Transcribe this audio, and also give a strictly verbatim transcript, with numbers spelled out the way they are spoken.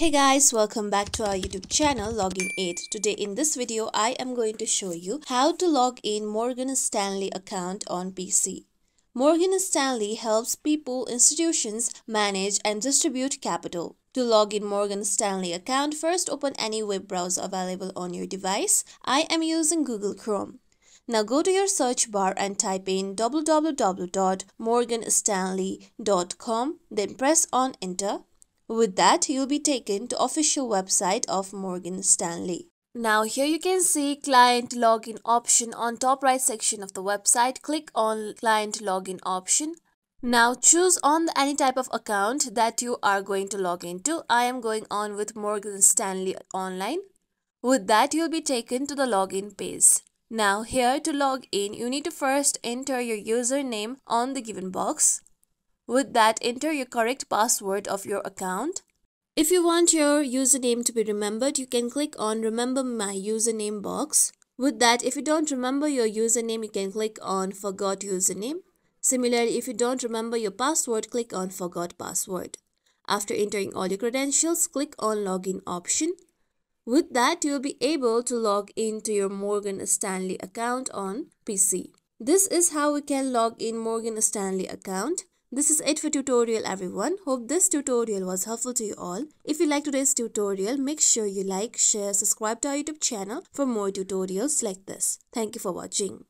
Hey guys, welcome back to our YouTube channel Login Aid. Today in this video I am going to show you how to log in Morgan Stanley account on P C. Morgan Stanley helps people, institutions manage and distribute capital. To log in Morgan Stanley account, first open any web browser available on your device. I am using Google Chrome. Now go to your search bar and type in w w w dot morgan stanley dot com, then press on enter. With that, you'll be taken to official website of Morgan Stanley. Now here you can see client login option on top right section of the website. Click on client login option. Now choose on any type of account that you are going to log into. I am going on with Morgan Stanley Online. With that, you'll be taken to the login page. Now here to log in, you need to first enter your username on the given box. With that, enter your correct password of your account. If you want your username to be remembered, you can click on Remember My Username box. With that, if you don't remember your username, you can click on Forgot Username. Similarly, if you don't remember your password, click on Forgot Password. After entering all your credentials, click on Login option. With that, you'll be able to log into your Morgan Stanley account on P C. This is how we can log in Morgan Stanley account. This is it for tutorial everyone. Hope this tutorial was helpful to you all. If you like today's tutorial, make sure you like, share, subscribe to our YouTube channel for more tutorials like this. Thank you for watching.